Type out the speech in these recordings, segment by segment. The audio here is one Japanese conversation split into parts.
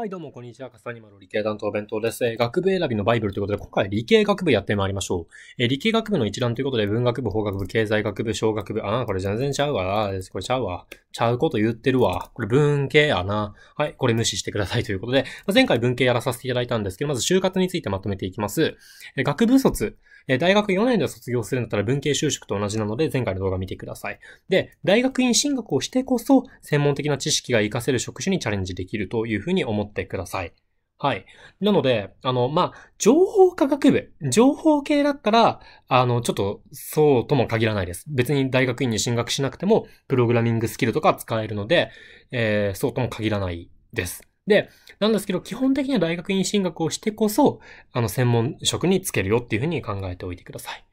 はいどうもこんにちは、かさにまる理系担当弁当です。学部選びのバイブルということで、今回理系学部やってまいりましょう。理系学部の一覧ということで、文学部、法学部、経済学部、商学部、これ全然ちゃうわ。これちゃうわ。ちゃうこと言ってるわ。これ文系やな。はい、これ無視してくださいということで、前回文系やらさせていただいたんですけど、まず就活についてまとめていきます。学部卒。大学4年で卒業するんだったら文系就職と同じなので、前回の動画見てください。で、大学院進学をしてこそ、専門的な知識が活かせる職種にチャレンジできるというふうに思ってください。はい。なので、情報科学部、情報系だったら、ちょっと、そうとも限らないです。別に大学院に進学しなくても、プログラミングスキルとか使えるので、そうとも限らないです。で、なんですけど、基本的には大学院進学をしてこそ、専門職に就けるよっていうふうに考えておいてください。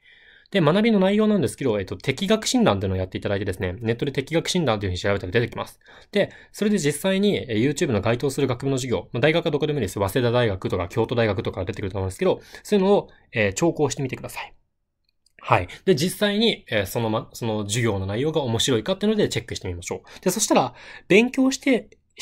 で、学びの内容なんですけど、適学診断っていうのをやっていただいてですね、ネットで適学診断というふうに調べたら出てきます。で、それで実際に YouTube の該当する学部の授業、大学はどこでもいいです。早稲田大学とか京都大学とか出てくると思うんですけど、そういうのを、聴講してみてください。はい。で、実際に、その授業の内容が面白いかっていうのでチェックしてみましょう。で、そしたら、勉強し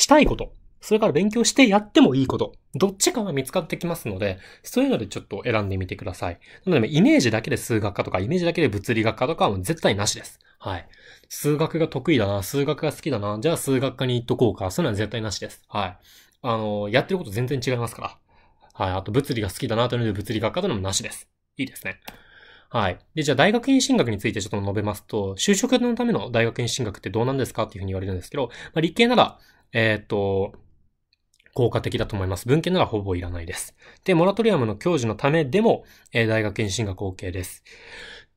たいこと。それから勉強してやってもいいこと。どっちかが見つかってきますので、そういうのでちょっと選んでみてください。なので、イメージだけで数学科とか、イメージだけで物理学科とかはもう絶対なしです。はい。数学が得意だな、数学が好きだな、じゃあ数学科に行っとこうか。そういうのは絶対なしです。はい。やってること全然違いますから。はい。あと、物理が好きだなというので、物理学科というのもなしです。いいですね。はい。で、じゃあ大学院進学についてちょっと述べますと、就職のための大学院進学ってどうなんですかっていうふうに言われるんですけど、理系なら、効果的だと思います。文系ならほぼいらないです。で、モラトリアムの教授のためでも、大学院進学 OK です。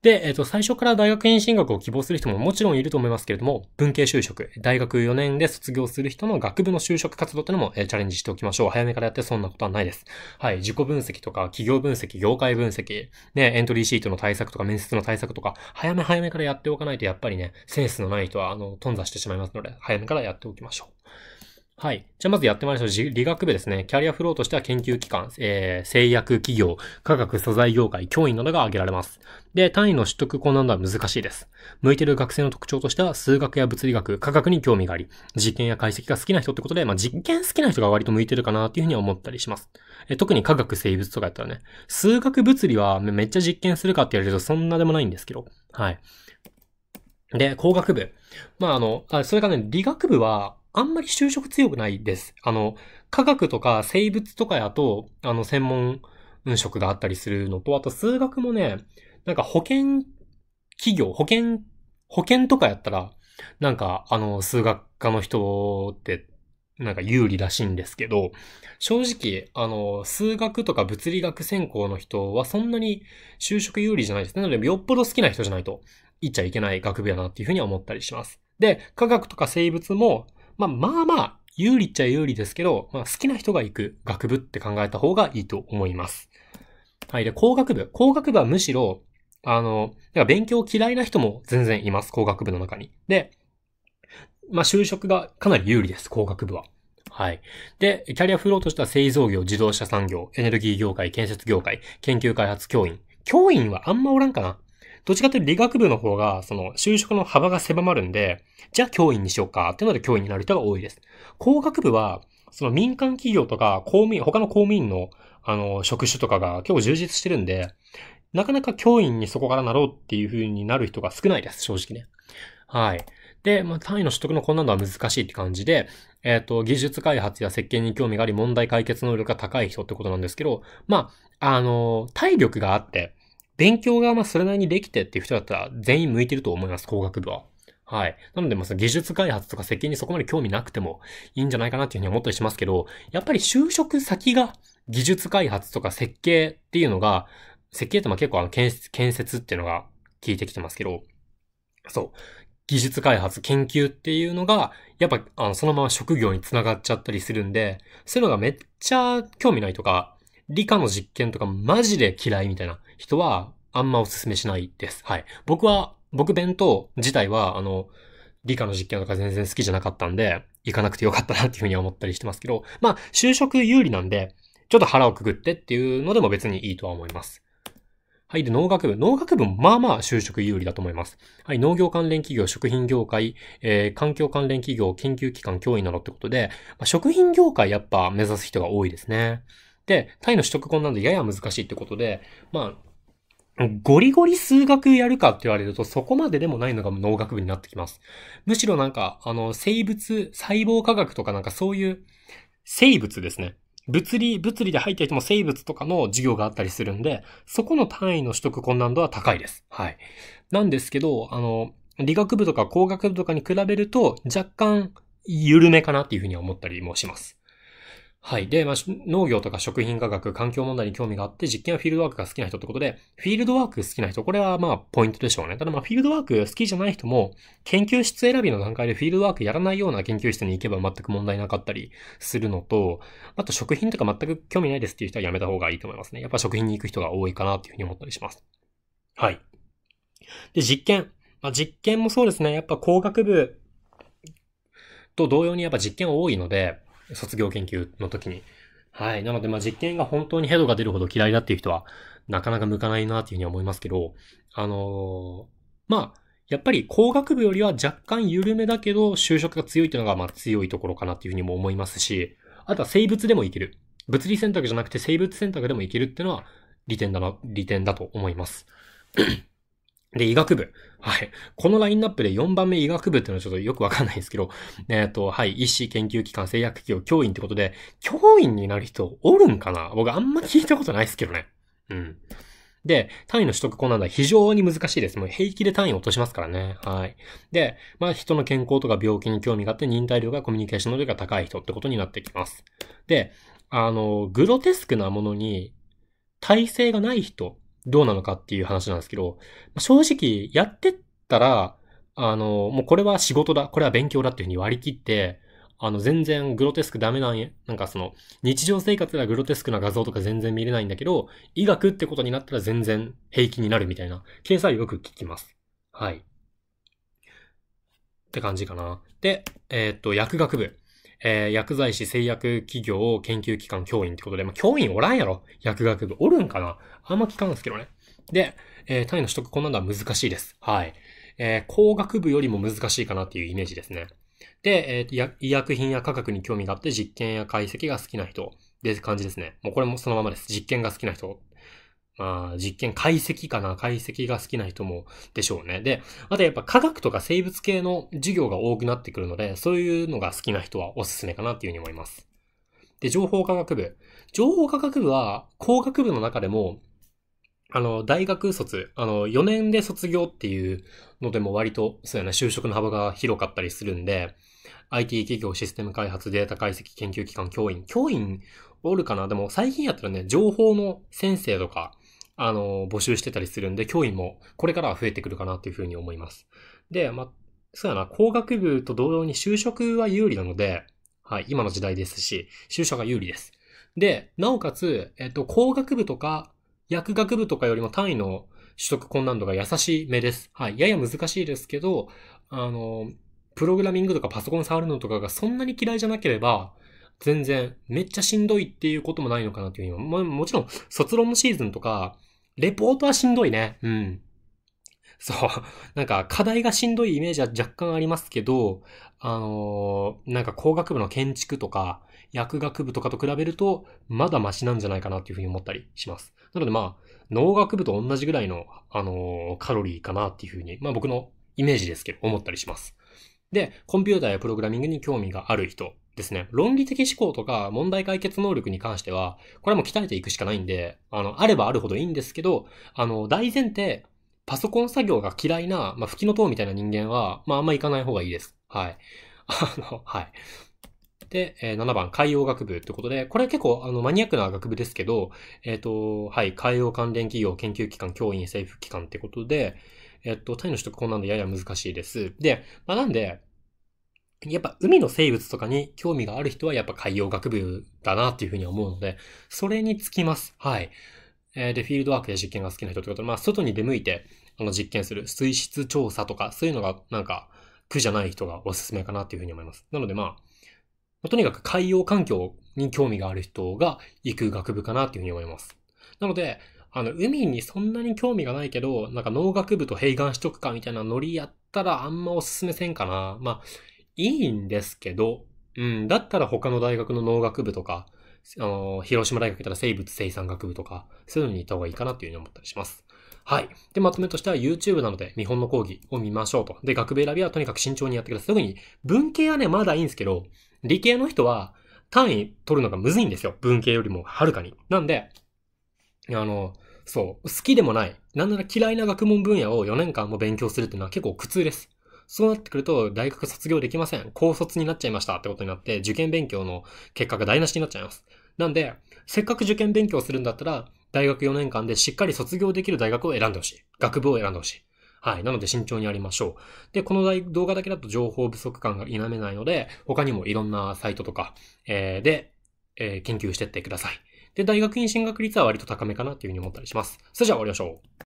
で、最初から大学院進学を希望する人ももちろんいると思いますけれども、文系就職、大学4年で卒業する人の学部の就職活動ってのも、チャレンジしておきましょう。早めからやってそんなことはないです。はい、自己分析とか、企業分析、業界分析、ね、エントリーシートの対策とか、面接の対策とか、早めからやっておかないと、やっぱりね、センスのない人は、頓挫してしまいますので、早めからやっておきましょう。はい。じゃあまずやってまいりましょう。理学部ですね。キャリアフローとしては研究機関、製薬企業、化学素材業界、教員などが挙げられます。で、単位の取得困難度は難しいです。向いている学生の特徴としては、数学や物理学、科学に興味があり、実験や解析が好きな人ってことで、実験好きな人が割と向いてるかなっていうふうに思ったりします。特に科学生物とかやったらね、数学物理はめっちゃ実験するかって言われるとそんなでもないんですけど。はい。で、工学部。それからね、理学部は、あんまり就職強くないです。科学とか生物とかやと、専門職があったりするのと、あと数学もね、なんか保険企業、保険とかやったら、なんか、数学科の人って、なんか有利らしいんですけど、正直、数学とか物理学専攻の人はそんなに就職有利じゃないです。なので、よっぽど好きな人じゃないと、行っちゃいけない学部やなっていうふうには思ったりします。で、科学とか生物も、まあ、有利っちゃ有利ですけど、好きな人が行く学部って考えた方がいいと思います。はい。で、工学部。工学部はむしろ、勉強嫌いな人も全然います。工学部の中に。で、就職がかなり有利です。工学部は。はい。で、キャリアフローとしては製造業、自動車産業、エネルギー業界、建設業界、研究開発教員。教員はあんまおらんかな。どっちかというと理学部の方が、就職の幅が狭まるんで、じゃあ教員にしようか、っていうので教員になる人が多いです。工学部は、民間企業とか、他の公務員の、職種とかが結構充実してるんで、なかなか教員にそこからなろうっていう風になる人が少ないです、正直ね。はい。で、単位の取得の困難度は難しいって感じで、技術開発や設計に興味があり、問題解決能力が高い人ってことなんですけど、体力があって、勉強がそれなりにできてっていう人だったら全員向いてると思います、工学部は。はい。なので技術開発とか設計にそこまで興味なくてもいいんじゃないかなっていうふうに思ったりしますけど、やっぱり就職先が技術開発とか設計っていうのが、設計って結構建設っていうのが効いてきてますけど、そう。技術開発、研究っていうのが、やっぱそのまま職業につながっちゃったりするんで、そういうのがめっちゃ興味ないとか、理科の実験とかマジで嫌いみたいな人はあんまおすすめしないです。はい。僕弁当自体は理科の実験とか全然好きじゃなかったんで、行かなくてよかったなっていうふうに思ったりしてますけど、就職有利なんで、ちょっと腹をくぐってっていうのでも別にいいとは思います。はい。で、農学部もまあまあ就職有利だと思います。はい。農業関連企業、食品業界、環境関連企業、研究機関、教員などってことで、まあ、食品業界やっぱ目指す人が多いですね。で、タイの取得困難でやや難しいってことで、まあ、ゴリゴリ数学やるかって言われるとそこまででもないのが農学部になってきます。むしろなんか、細胞科学とかなんかそういう生物ですね。物理で入っていても生物とかの授業があったりするんで、そこの単位の取得困難度は高いです。はい。なんですけど、理学部とか工学部とかに比べると若干緩めかなっていうふうには思ったりもします。はい。で、まあ、農業とか食品科学、環境問題に興味があって、実験はフィールドワークが好きな人ってことで、フィールドワーク好きな人、これはまあ、ポイントでしょうね。ただまあ、フィールドワーク好きじゃない人も、研究室選びの段階でフィールドワークやらないような研究室に行けば全く問題なかったりするのと、あと食品とか全く興味ないですっていう人はやめた方がいいと思いますね。やっぱ食品に行く人が多いかなっていうふうに思ったりします。はい。で、実験。まあ、実験もそうですね。やっぱ工学部と同様にやっぱ実験多いので、卒業研究の時に。はい。なので、まあ、実験が本当にヘドが出るほど嫌いだっていう人は、なかなか向かないなっていうふうに思いますけど、まあ、やっぱり工学部よりは若干緩めだけど、就職が強いっていうのが、まあ、強いところかなっていうふうにも思いますし、あとは生物でもいける。物理選択じゃなくて生物選択でもいけるっていうのは、利点だと思います。で、医学部。はい。このラインナップで4番目医学部っていうのはちょっとよくわかんないですけど、はい。医師、研究機関、製薬企業、教員ってことで、教員になる人おるんかな？僕あんま聞いたことないですけどね。うん。で、単位の取得困難は非常に難しいです。もう平気で単位を落としますからね。はい。で、まあ人の健康とか病気に興味があって忍耐力がコミュニケーション能力が高い人ってことになってきます。で、グロテスクなものに耐性がない人、どうなのかっていう話なんですけど、正直やってったら、もうこれは仕事だ、これは勉強だっていう風に割り切って、全然グロテスクダメなんや、なんかその、日常生活ではグロテスクな画像とか全然見れないんだけど、医学ってことになったら全然平気になるみたいな、ケースはよく聞きます。はい。って感じかな。で、薬学部。薬剤師、製薬企業、研究機関、教員ってことで、まあ、教員おらんやろ？薬学部おるんかな？あんま聞かんすけどね。で、単位の取得困難度は難しいです。はい。工学部よりも難しいかなっていうイメージですね。で、医薬品や科学に興味があって実験や解析が好きな人って感じですね。もうこれもそのままです。実験が好きな人。まあ、実験、解析かな。解析が好きな人もでしょうね。で、あとやっぱ科学とか生物系の授業が多くなってくるので、そういうのが好きな人はおすすめかなっていうふうに思います。で、情報科学部。情報科学部は工学部の中でも、大学卒、4年で卒業っていうのでも割と、そうやな、就職の幅が広かったりするんで、IT 企業、システム開発、データ解析、研究機関、教員おるかな。でも最近やったらね、情報の先生とか、募集してたりするんで、教員もこれからは増えてくるかなというふうに思います。で、まあ、そうやな、工学部と同様に就職は有利なので、はい、今の時代ですし、就職が有利です。で、なおかつ、工学部とか、薬学部とかよりも単位の取得困難度が優しめです。はい、やや難しいですけど、プログラミングとかパソコン触るのとかがそんなに嫌いじゃなければ、全然、めっちゃしんどいっていうこともないのかなというふうに、もちろん、卒論のシーズンとか、レポートはしんどいね。うん。そう。なんか、課題がしんどいイメージは若干ありますけど、なんか工学部の建築とか、薬学部とかと比べると、まだマシなんじゃないかなっていうふうに思ったりします。なのでまあ、農学部と同じぐらいの、カロリーかなっていうふうに、まあ僕のイメージですけど、思ったりします。で、コンピューターやプログラミングに興味がある人ですね。論理的思考とか問題解決能力に関しては、これはもう鍛えていくしかないんで、あればあるほどいいんですけど、大前提、パソコン作業が嫌いな、まあ、吹きの塔みたいな人間は、まあ、あんま行かない方がいいです。はい。はい。で、7番、海洋学部ってことで、これ結構、マニアックな学部ですけど、はい、海洋関連企業、研究機関、教員、政府機関ってことで、単位の取得困難度やや難しいです。で、まあ、なんで、やっぱ海の生物とかに興味がある人はやっぱ海洋学部だなっていうふうに思うので、それにつきます。はい。で、フィールドワークや実験が好きな人ってことで、まあ、外に出向いて、実験する、水質調査とか、そういうのが、なんか、苦じゃない人がおすすめかなっていうふうに思います。なのでまあ、とにかく海洋環境に興味がある人が行く学部かなっていうふうに思います。なので、海にそんなに興味がないけど、なんか農学部と併願しとくかみたいなノリやったらあんまおすすめせんかな。まあ、いいんですけど、だったら他の大学の農学部とか、広島大学だったら生物生産学部とか、そういうのに行った方がいいかなっていうふうに思ったりします。はい。で、まとめとしては YouTube なので見本の講義を見ましょうと。で、学部選びはとにかく慎重にやってください。特に文系はね、まだいいんですけど、理系の人は単位取るのがむずいんですよ。文系よりもはるかに。なんで、そう、好きでもない、なんなら嫌いな学問分野を4年間も勉強するっていうのは結構苦痛です。そうなってくると大学卒業できません。高卒になっちゃいましたってことになって受験勉強の結果が台無しになっちゃいます。なんで、せっかく受験勉強するんだったら、大学4年間でしっかり卒業できる大学を選んでほしい。学部を選んでほしい。はい。なので慎重にやりましょう。で、この動画だけだと情報不足感が否めないので、他にもいろんなサイトとか、で、研究してってください。で、大学院進学率は割と高めかなっていうふうに思ったりします。それじゃあ終わりましょう。